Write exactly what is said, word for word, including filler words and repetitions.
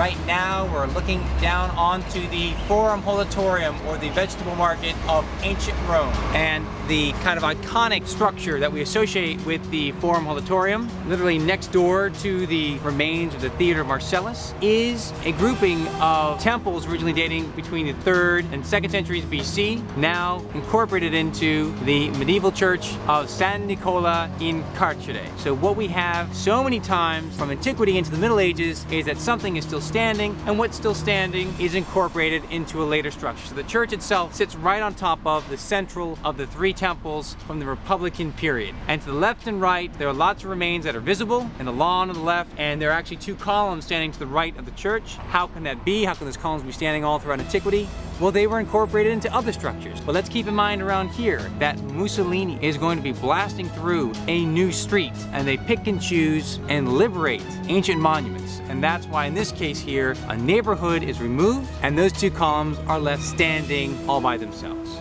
Right now we're looking down onto the Forum Holitorium, or the vegetable market of ancient Rome. And the kind of iconic structure that we associate with the Forum Holitorium, literally next door to the remains of the Theater of Marcellus, is a grouping of temples originally dating between the third and second centuries B C, now incorporated into the medieval church of San Nicola in Carcere. So what we have so many times from antiquity into the Middle Ages is that something is still standing, and what's still standing is incorporated into a later structure. So the church itself sits right on top of the central of the three temples from the Republican period. And to the left and right, there are lots of remains that are visible, and the lawn on the left, and there are actually two columns standing to the right of the church. How can that be? How can those columns be standing all throughout antiquity? Well, they were incorporated into other structures. But let's keep in mind around here that Mussolini is going to be blasting through a new street, and they pick and choose and liberate ancient monuments. And that's why in this case here, a neighborhood is removed and those two columns are left standing all by themselves.